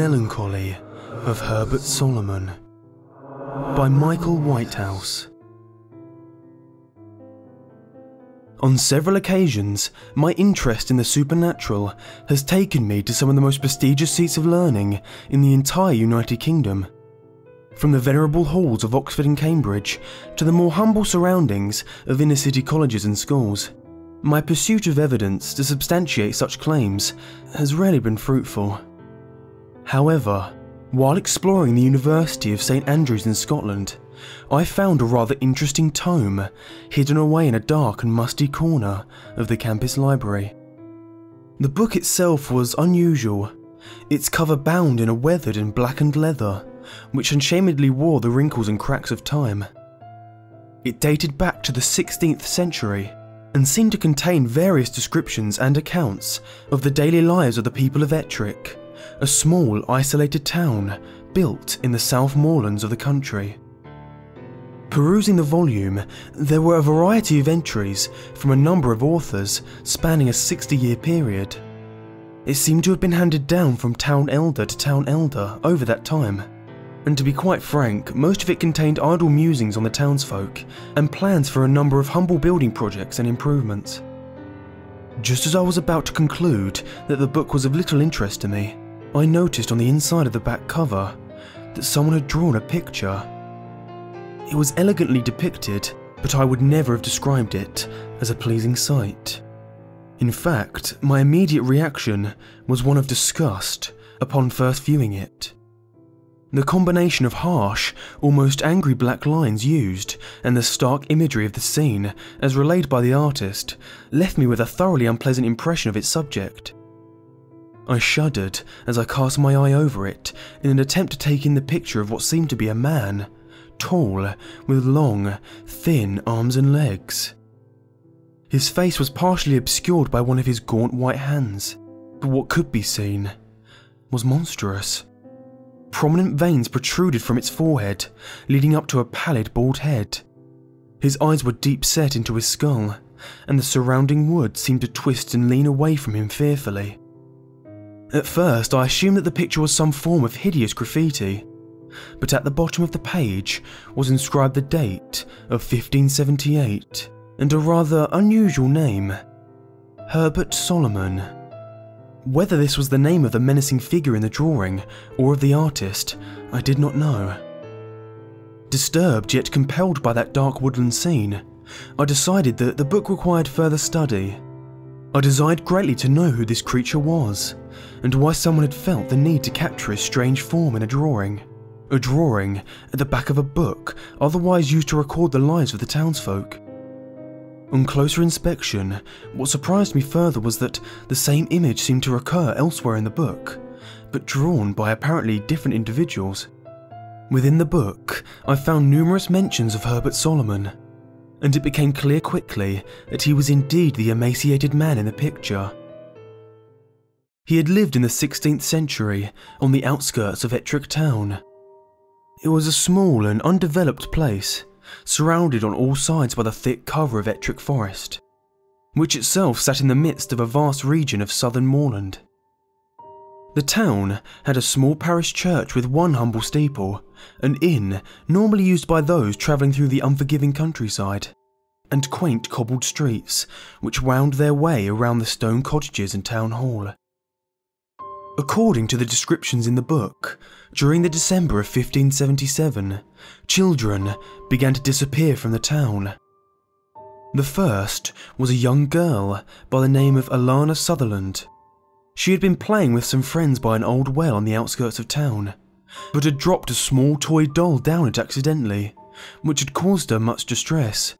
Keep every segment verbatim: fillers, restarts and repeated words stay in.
Melancholy of Herbert Solomon by Michael Whitehouse. On several occasions, my interest in the supernatural has taken me to some of the most prestigious seats of learning in the entire United Kingdom. From the venerable halls of Oxford and Cambridge to the more humble surroundings of inner-city colleges and schools, my pursuit of evidence to substantiate such claims has rarely been fruitful. However, while exploring the University of Saint Andrews in Scotland, I found a rather interesting tome hidden away in a dark and musty corner of the campus library. The book itself was unusual, its cover bound in a weathered and blackened leather, which unashamedly wore the wrinkles and cracks of time. It dated back to the sixteenth century and seemed to contain various descriptions and accounts of the daily lives of the people of Ettrick, a small isolated town built in the South Moorlands of the country. Perusing the volume, there were a variety of entries from a number of authors spanning a sixty-year period. It seemed to have been handed down from town elder to town elder over that time, and to be quite frank, most of it contained idle musings on the townsfolk and plans for a number of humble building projects and improvements. Just as I was about to conclude that the book was of little interest to me, I noticed on the inside of the back cover that someone had drawn a picture. It was elegantly depicted, but I would never have described it as a pleasing sight. In fact, my immediate reaction was one of disgust upon first viewing it. The combination of harsh, almost angry black lines used and the stark imagery of the scene, as relayed by the artist, left me with a thoroughly unpleasant impression of its subject. I shuddered as I cast my eye over it in an attempt to take in the picture of what seemed to be a man, tall, with long, thin arms and legs. His face was partially obscured by one of his gaunt white hands, but what could be seen was monstrous. Prominent veins protruded from its forehead, leading up to a pallid bald head. His eyes were deep set into his skull, and the surrounding wood seemed to twist and lean away from him fearfully. At first, I assumed that the picture was some form of hideous graffiti, but at the bottom of the page was inscribed the date of fifteen seventy-eight and a rather unusual name, Herbert Solomon. Whether this was the name of the menacing figure in the drawing or of the artist, I did not know. Disturbed yet compelled by that dark woodland scene, I decided that the book required further study. I desired greatly to know who this creature was and why someone had felt the need to capture his strange form in a drawing. A drawing at the back of a book otherwise used to record the lives of the townsfolk. On closer inspection, what surprised me further was that the same image seemed to recur elsewhere in the book, but drawn by apparently different individuals. Within the book, I found numerous mentions of Herbert Solomon, and it became clear quickly that he was indeed the emaciated man in the picture. He had lived in the sixteenth century on the outskirts of Ettrick town. It was a small and undeveloped place, surrounded on all sides by the thick cover of Ettrick Forest, which itself sat in the midst of a vast region of southern moorland. The town had a small parish church with one humble steeple, an inn normally used by those travelling through the unforgiving countryside, and quaint cobbled streets which wound their way around the stone cottages and town hall. According to the descriptions in the book, during the December of fifteen seventy-seven, children began to disappear from the town. The first was a young girl by the name of Alana Sutherland. She had been playing with some friends by an old well on the outskirts of town, but had dropped a small toy doll down it accidentally, which had caused her much distress.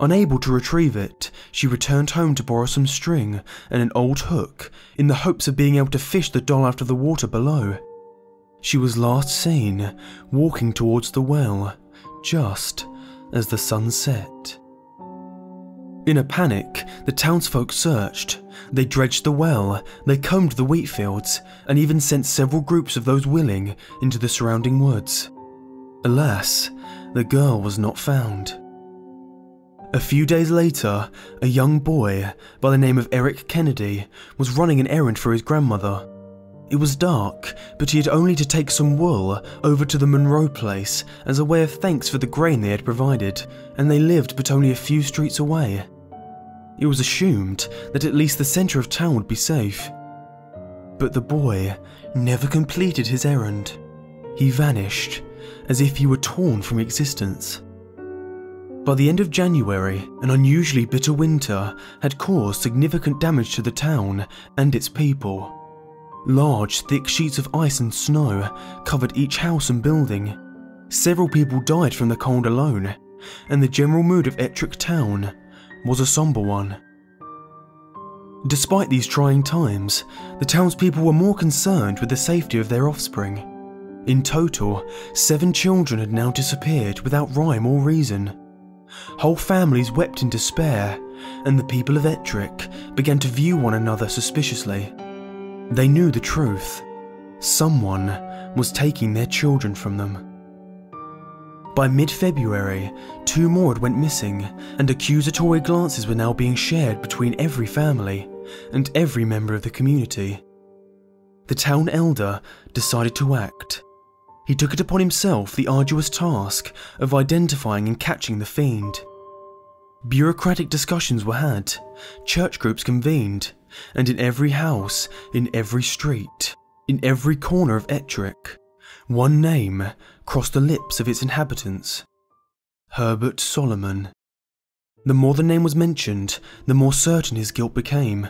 Unable to retrieve it, she returned home to borrow some string and an old hook in the hopes of being able to fish the doll out of the water below. She was last seen walking towards the well, just as the sun set. In a panic, the townsfolk searched. They dredged the well, they combed the wheat fields, and even sent several groups of those willing into the surrounding woods. Alas, the girl was not found. A few days later, a young boy by the name of Eric Kennedy was running an errand for his grandmother. It was dark, but he had only to take some wool over to the Monroe place as a way of thanks for the grain they had provided, and they lived but only a few streets away. It was assumed that at least the center of town would be safe. But the boy never completed his errand. He vanished, as if he were torn from existence. By the end of January, an unusually bitter winter had caused significant damage to the town and its people. Large, thick sheets of ice and snow covered each house and building. Several people died from the cold alone, and the general mood of Ettrick Town was a somber one. Despite these trying times, the townspeople were more concerned with the safety of their offspring. In total, seven children had now disappeared without rhyme or reason. Whole families wept in despair, and the people of Ettrick began to view one another suspiciously. They knew the truth. Someone was taking their children from them. By mid-February, two more had went missing, and accusatory glances were now being shared between every family and every member of the community. The town elder decided to act. He took it upon himself the arduous task of identifying and catching the fiend. Bureaucratic discussions were had, church groups convened, and in every house, in every street, in every corner of Ettrick, one name crossed the lips of its inhabitants: Herbert Solomon. The more the name was mentioned, the more certain his guilt became.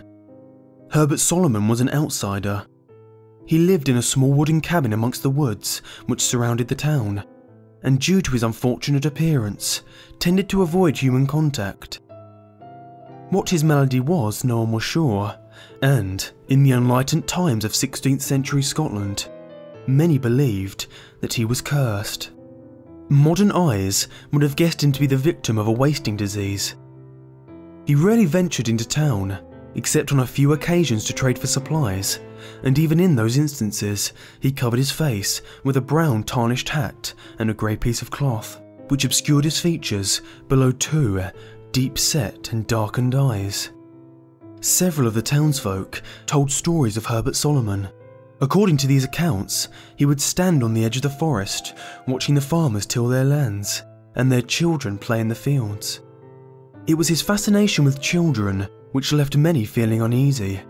Herbert Solomon was an outsider. He lived in a small wooden cabin amongst the woods which surrounded the town, and due to his unfortunate appearance, tended to avoid human contact. What his malady was, no one was sure, and, in the unlightened times of sixteenth century Scotland, many believed that he was cursed. Modern eyes would have guessed him to be the victim of a wasting disease. He rarely ventured into town, except on a few occasions to trade for supplies, and even in those instances, he covered his face with a brown tarnished hat and a grey piece of cloth, which obscured his features below two deep-set and darkened eyes. Several of the townsfolk told stories of Herbert Solomon. According to these accounts, he would stand on the edge of the forest, watching the farmers till their lands, and their children play in the fields. It was his fascination with children which left many feeling uneasy.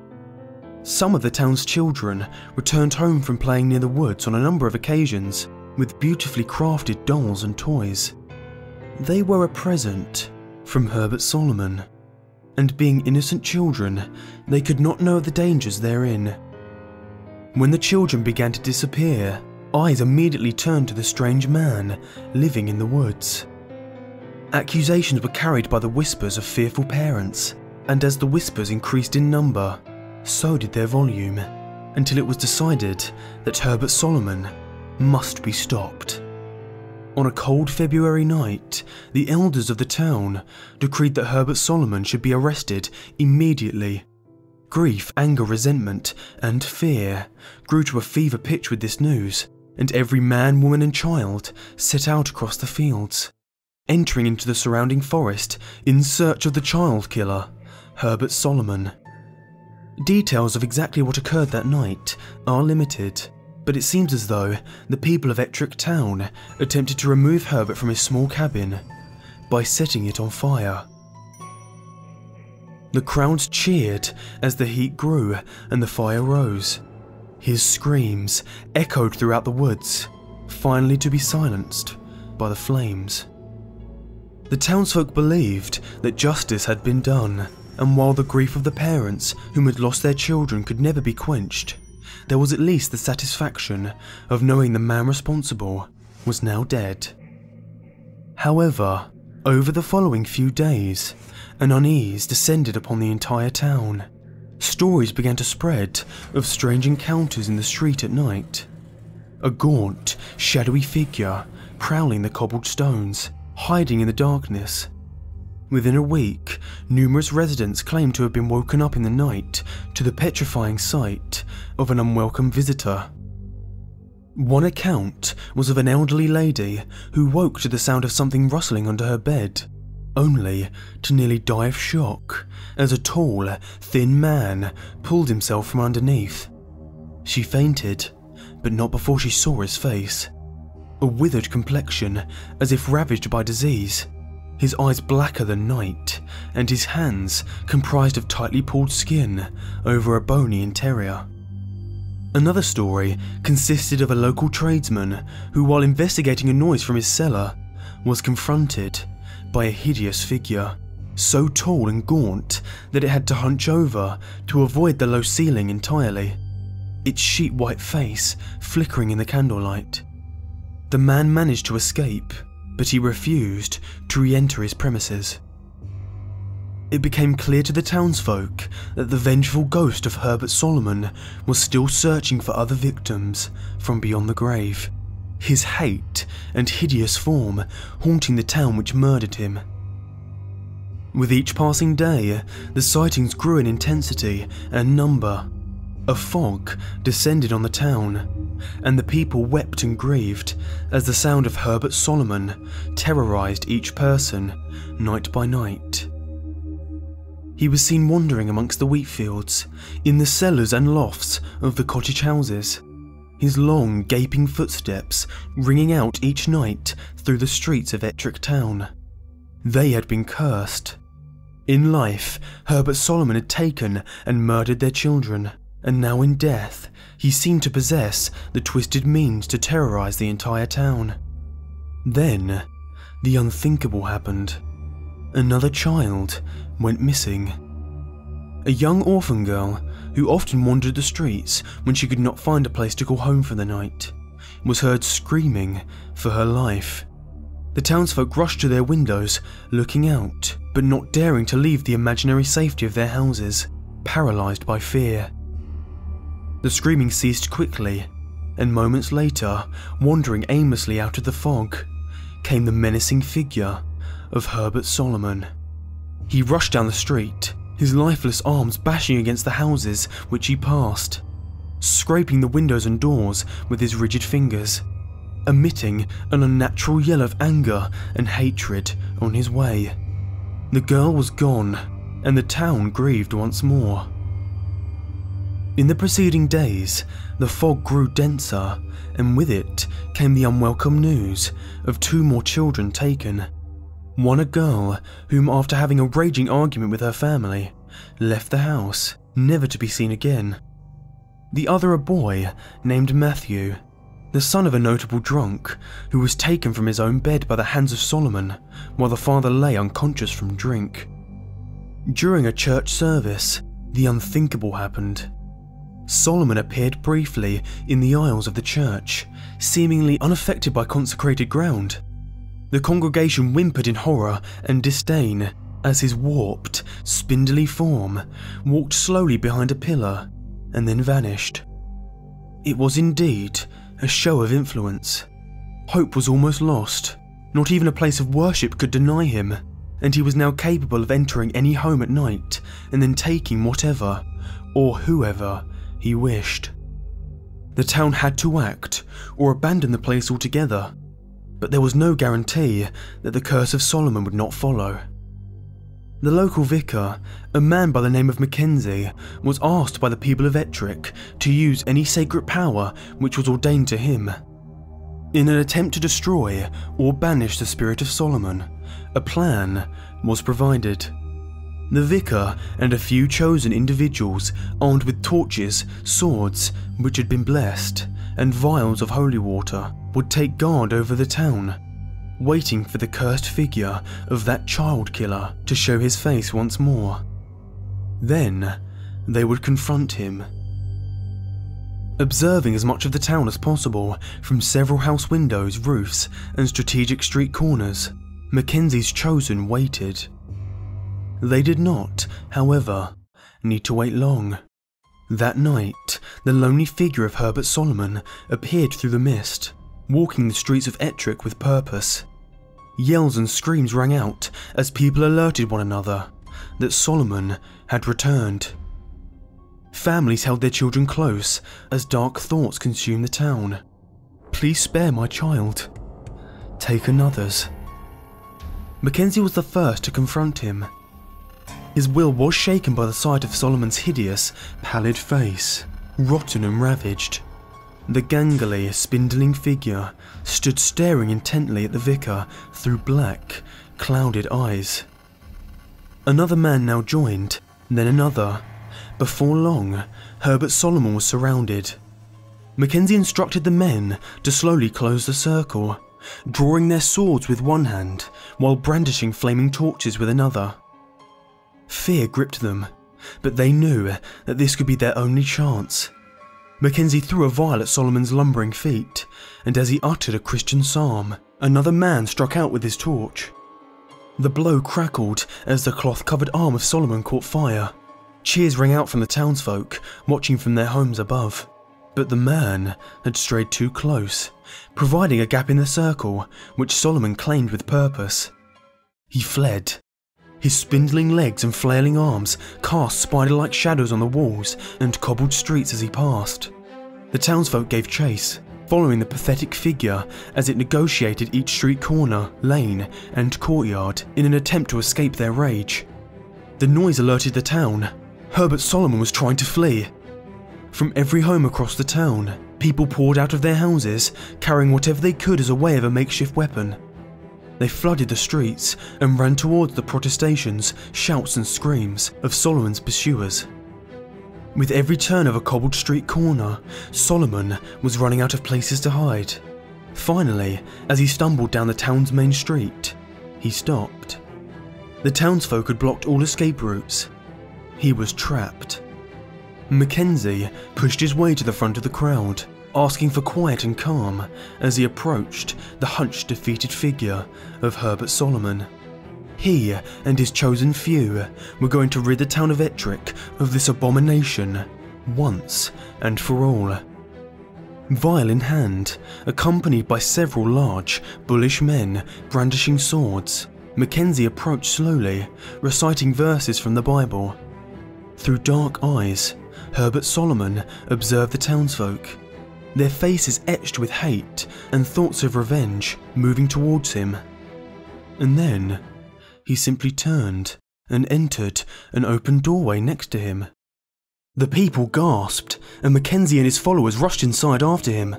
Some of the town's children returned home from playing near the woods on a number of occasions with beautifully crafted dolls and toys. They were a present from Herbert Solomon, and being innocent children, they could not know of the dangers therein. When the children began to disappear, eyes immediately turned to the strange man living in the woods. Accusations were carried by the whispers of fearful parents, and as the whispers increased in number, so did their volume, until it was decided that Herbert Solomon must be stopped. On a cold February night, the elders of the town decreed that Herbert Solomon should be arrested immediately. Grief, anger, resentment, and fear grew to a fever pitch with this news, and every man, woman, and child set out across the fields, entering into the surrounding forest in search of the child killer, Herbert Solomon. Details of exactly what occurred that night are limited, but it seems as though the people of Ettrick Town attempted to remove Herbert from his small cabin by setting it on fire. The crowds cheered as the heat grew and the fire rose. His screams echoed throughout the woods, finally to be silenced by the flames. The townsfolk believed that justice had been done, and while the grief of the parents whom had lost their children could never be quenched, there was at least the satisfaction of knowing the man responsible was now dead. However, over the following few days, an unease descended upon the entire town. Stories began to spread of strange encounters in the street at night. A gaunt, shadowy figure prowling the cobbled stones, hiding in the darkness. Within a week, numerous residents claimed to have been woken up in the night to the petrifying sight of an unwelcome visitor. One account was of an elderly lady who woke to the sound of something rustling under her bed, only to nearly die of shock as a tall, thin man pulled himself from underneath. She fainted, but not before she saw his face. A withered complexion, as if ravaged by disease, his eyes blacker than night, and his hands comprised of tightly pulled skin over a bony interior. Another story consisted of a local tradesman who, while investigating a noise from his cellar, was confronted by a hideous figure, so tall and gaunt that it had to hunch over to avoid the low ceiling entirely, its sheet-white face flickering in the candlelight. The man managed to escape, but he refused to re-enter his premises. It became clear to the townsfolk that the vengeful ghost of Herbert Solomon was still searching for other victims from beyond the grave, his hate and hideous form haunting the town which murdered him. With each passing day, the sightings grew in intensity and number. A fog descended on the town, and the people wept and grieved as the sound of Herbert Solomon terrorized each person night by night. He was seen wandering amongst the wheat fields, in the cellars and lofts of the cottage houses, his long, gaping footsteps ringing out each night through the streets of Ettrick Town. They had been cursed. In life, Herbert Solomon had taken and murdered their children, and now in death, he seemed to possess the twisted means to terrorize the entire town. Then, the unthinkable happened. Another child went missing. A young orphan girl, who often wandered the streets when she could not find a place to call home for the night, was heard screaming for her life. The townsfolk rushed to their windows, looking out, but not daring to leave the imaginary safety of their houses, paralyzed by fear. The screaming ceased quickly, and moments later, wandering aimlessly out of the fog, came the menacing figure of Herbert Solomon. He rushed down the street, his lifeless arms bashing against the houses which he passed, scraping the windows and doors with his rigid fingers, emitting an unnatural yell of anger and hatred on his way. The girl was gone, and the town grieved once more. In the preceding days, the fog grew denser, and with it came the unwelcome news of two more children taken. One a girl whom, after having a raging argument with her family, left the house, never to be seen again. The other a boy named Matthew, the son of a notable drunk who was taken from his own bed by the hands of Solomon while the father lay unconscious from drink. During a church service, the unthinkable happened. Solomon appeared briefly in the aisles of the church, seemingly unaffected by consecrated ground. The congregation whimpered in horror and disdain as his warped, spindly form walked slowly behind a pillar and then vanished. It was indeed a show of influence. Hope was almost lost. Not even a place of worship could deny him, and he was now capable of entering any home at night and then taking whatever or whoever he wished. The town had to act or abandon the place altogether, but there was no guarantee that the curse of Solomon would not follow. The local vicar, a man by the name of Mackenzie, was asked by the people of Ettrick to use any sacred power which was ordained to him. In an attempt to destroy or banish the spirit of Solomon, a plan was provided. The vicar and a few chosen individuals, armed with torches, swords which had been blessed, and vials of holy water, would take guard over the town, waiting for the cursed figure of that child killer to show his face once more. Then they would confront him. Observing as much of the town as possible from several house windows, roofs, and strategic street corners, Mackenzie's chosen waited. They did not, however, need to wait long. That night, the lonely figure of Herbert Solomon appeared through the mist, walking the streets of Ettrick with purpose. Yells and screams rang out as people alerted one another that Solomon had returned. Families held their children close as dark thoughts consumed the town. "Please spare my child. Take another's." Mackenzie was the first to confront him. His will was shaken by the sight of Solomon's hideous, pallid face, rotten and ravaged. The gangly, spindling figure stood staring intently at the vicar through black, clouded eyes. Another man now joined, then another. Before long, Herbert Solomon was surrounded. Mackenzie instructed the men to slowly close the circle, drawing their swords with one hand while brandishing flaming torches with another. Fear gripped them, but they knew that this could be their only chance. Mackenzie threw a vial at Solomon's lumbering feet, and as he uttered a Christian psalm, another man struck out with his torch. The blow crackled as the cloth-covered arm of Solomon caught fire. Cheers rang out from the townsfolk, watching from their homes above. But the man had strayed too close, providing a gap in the circle, which Solomon claimed with purpose. He fled. His spindling legs and flailing arms cast spider-like shadows on the walls and cobbled streets as he passed. The townsfolk gave chase, following the pathetic figure as it negotiated each street corner, lane, and courtyard in an attempt to escape their rage. The noise alerted the town. Herbert Solomon was trying to flee. From every home across the town, people poured out of their houses, carrying whatever they could as a way of a makeshift weapon. They flooded the streets and ran towards the protestations, shouts and screams of Solomon's pursuers. With every turn of a cobbled street corner, Solomon was running out of places to hide. Finally, as he stumbled down the town's main street, he stopped. The townsfolk had blocked all escape routes. He was trapped. Mackenzie pushed his way to the front of the crowd, asking for quiet and calm as he approached the hunched, defeated figure of Herbert Solomon. He and his chosen few were going to rid the town of Ettrick of this abomination once and for all. Vial in hand, accompanied by several large, bullish men brandishing swords, Mackenzie approached slowly, reciting verses from the Bible. Through dark eyes, Herbert Solomon observed the townsfolk, their faces etched with hate and thoughts of revenge moving towards him. And then, he simply turned and entered an open doorway next to him. The people gasped, and Mackenzie and his followers rushed inside after him.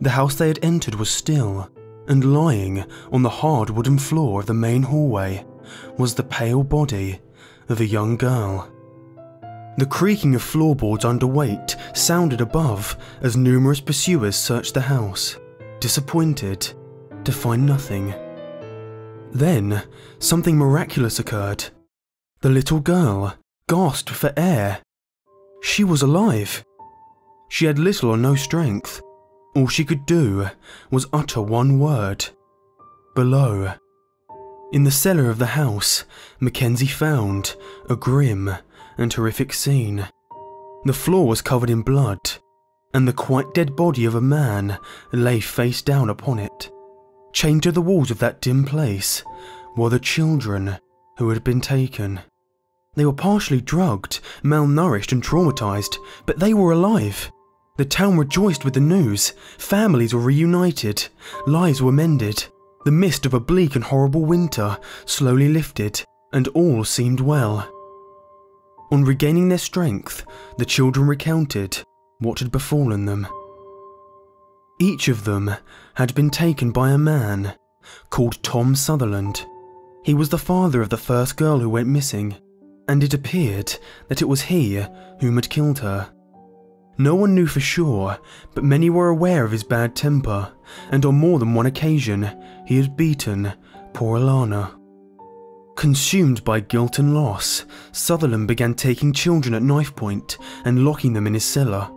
The house they had entered was still, and lying on the hard wooden floor of the main hallway was the pale body of a young girl. The creaking of floorboards underweight sounded above as numerous pursuers searched the house, disappointed to find nothing. Then, something miraculous occurred. The little girl gasped for air. She was alive. She had little or no strength. All she could do was utter one word: below. In the cellar of the house, Mackenzie found a grim and horrific scene. The floor was covered in blood, and the quite dead body of a man lay face down upon it, chained to the walls of that dim place were the children who had been taken. They were partially drugged, malnourished and traumatized, but they were alive. The town rejoiced with the news. Families were reunited, lives were mended. The mist of a bleak and horrible winter slowly lifted, and all seemed well. On regaining their strength, the children recounted what had befallen them. Each of them had been taken by a man called Tom Sutherland. He was the father of the first girl who went missing, and it appeared that it was he whom had killed her. No one knew for sure, but many were aware of his bad temper, and on more than one occasion, he had beaten poor Alana. Consumed by guilt and loss, Sutherland began taking children at knife point and locking them in his cellar,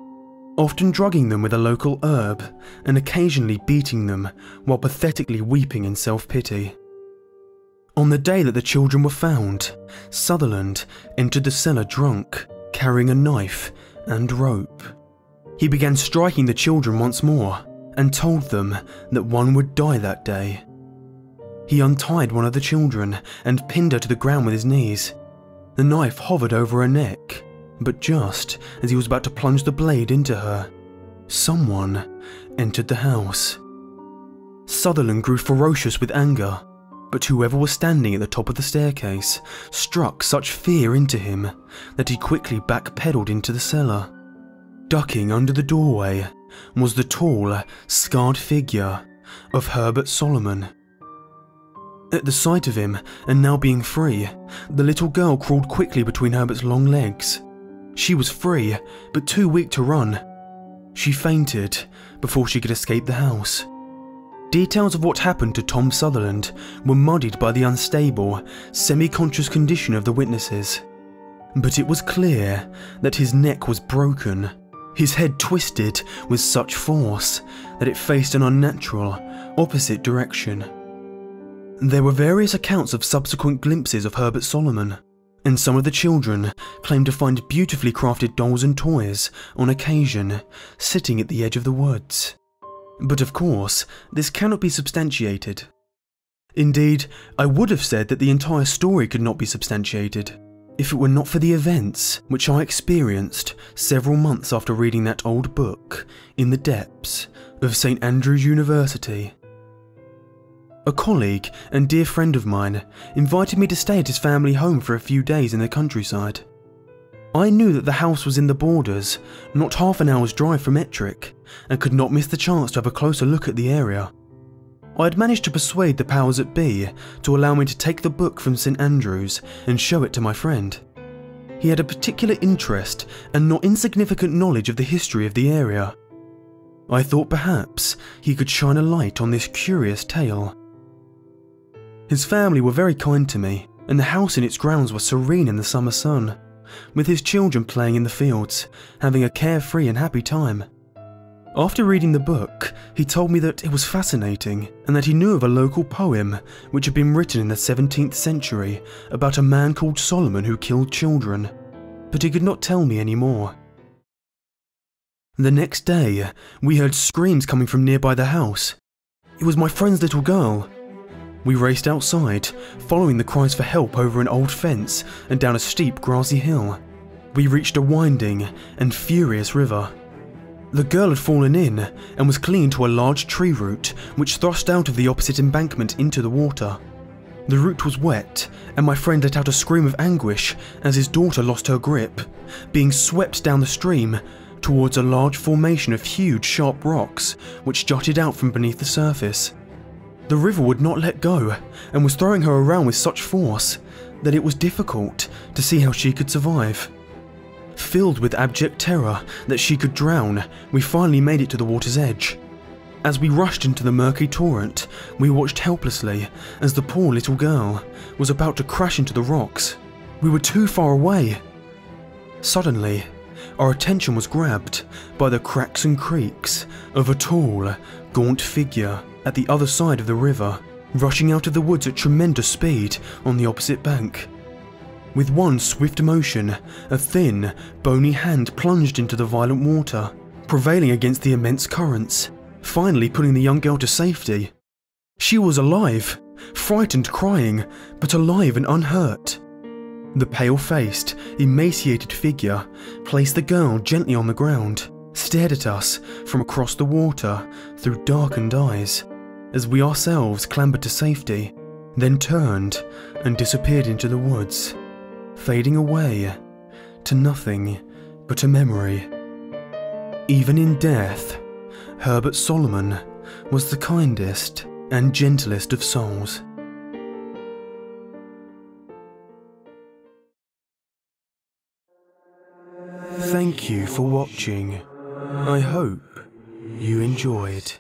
often drugging them with a local herb and occasionally beating them while pathetically weeping in self-pity. On the day that the children were found, Sutherland entered the cellar drunk, carrying a knife and rope. He began striking the children once more and told them that one would die that day. He untied one of the children and pinned her to the ground with his knees. The knife hovered over her neck, but just as he was about to plunge the blade into her, someone entered the house. Sutherland grew ferocious with anger, but whoever was standing at the top of the staircase struck such fear into him that he quickly backpedaled into the cellar. Ducking under the doorway was the tall, scarred figure of Herbert Solomon. At the sight of him, and now being free, the little girl crawled quickly between Herbert's long legs. She was free, but too weak to run. She fainted before she could escape the house. Details of what happened to Tom Sutherland were muddied by the unstable, semi-conscious condition of the witnesses. But it was clear that his neck was broken, his head twisted with such force that it faced an unnatural, opposite direction. There were various accounts of subsequent glimpses of Herbert Solomon, and some of the children claimed to find beautifully crafted dolls and toys, on occasion, sitting at the edge of the woods. But of course, this cannot be substantiated. Indeed, I would have said that the entire story could not be substantiated, if it were not for the events which I experienced several months after reading that old book in the depths of Saint Andrews University. A colleague and dear friend of mine invited me to stay at his family home for a few days in the countryside. I knew that the house was in the borders, not half an hour's drive from Ettrick, and could not miss the chance to have a closer look at the area. I had managed to persuade the powers that be to allow me to take the book from Saint Andrews and show it to my friend. He had a particular interest and not insignificant knowledge of the history of the area. I thought perhaps he could shine a light on this curious tale. His family were very kind to me, and the house and its grounds were serene in the summer sun, with his children playing in the fields, having a carefree and happy time. After reading the book, he told me that it was fascinating, and that he knew of a local poem which had been written in the seventeenth century about a man called Solomon who killed children, but he could not tell me any more. The next day, we heard screams coming from nearby the house. It was my friend's little girl. We raced outside, following the cries for help over an old fence and down a steep grassy hill. We reached a winding and furious river. The girl had fallen in and was clinging to a large tree root which thrust out of the opposite embankment into the water. The root was wet, and my friend let out a scream of anguish as his daughter lost her grip, being swept down the stream towards a large formation of huge sharp rocks which jutted out from beneath the surface. The river would not let go and was throwing her around with such force that it was difficult to see how she could survive. Filled with abject terror that she could drown, we finally made it to the water's edge. As we rushed into the murky torrent, we watched helplessly as the poor little girl was about to crash into the rocks. We were too far away. Suddenly, our attention was grabbed by the cracks and creaks of a tall, gaunt figure at the other side of the river, rushing out of the woods at tremendous speed on the opposite bank. With one swift motion, a thin, bony hand plunged into the violent water, prevailing against the immense currents, finally pulling the young girl to safety. She was alive, frightened, crying, but alive and unhurt. The pale-faced, emaciated figure placed the girl gently on the ground, stared at us from across the water through darkened eyes, as we ourselves clambered to safety, then turned and disappeared into the woods, fading away to nothing but a memory. Even in death, Herbert Solomon was the kindest and gentlest of souls. Thank you for watching. I hope you enjoyed.